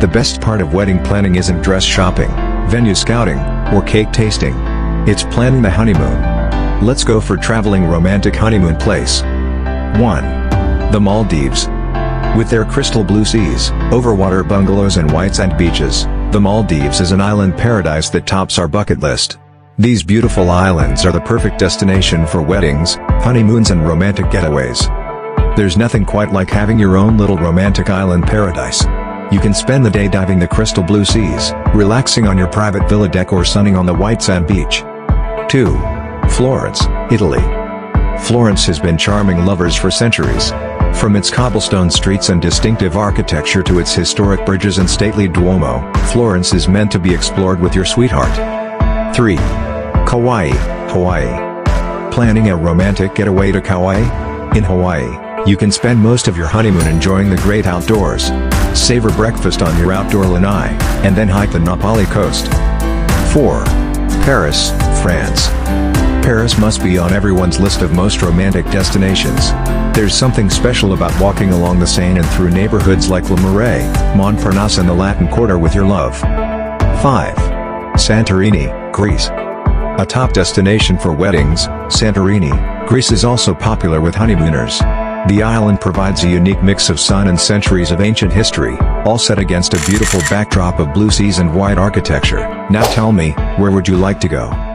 The best part of wedding planning isn't dress shopping, venue scouting, or cake tasting. It's planning the honeymoon. Let's go for traveling romantic honeymoon place. 1. The Maldives. With their crystal blue seas, overwater bungalows and white sand beaches, the Maldives is an island paradise that tops our bucket list. These beautiful islands are the perfect destination for weddings, honeymoons and romantic getaways. There's nothing quite like having your own little romantic island paradise. You can spend the day diving the crystal blue seas, relaxing on your private villa deck or sunning on the white sand beach. 2. Florence, Italy. Florence has been charming lovers for centuries. From its cobblestone streets and distinctive architecture to its historic bridges and stately Duomo, Florence is meant to be explored with your sweetheart. 3. Kauai, Hawaii. Planning a romantic getaway to Kauai? In Hawaii, you can spend most of your honeymoon enjoying the great outdoors. Savor breakfast on your outdoor lanai, and then hike the Napali Coast. 4. Paris, France. Paris must be on everyone's list of most romantic destinations. There's something special about walking along the Seine and through neighborhoods like Le Marais, Montparnasse and the Latin Quarter with your love. 5. Santorini, Greece. A top destination for weddings, Santorini, Greece is also popular with honeymooners. The island provides a unique mix of sun and centuries of ancient history, all set against a beautiful backdrop of blue seas and white architecture. Now tell me, where would you like to go?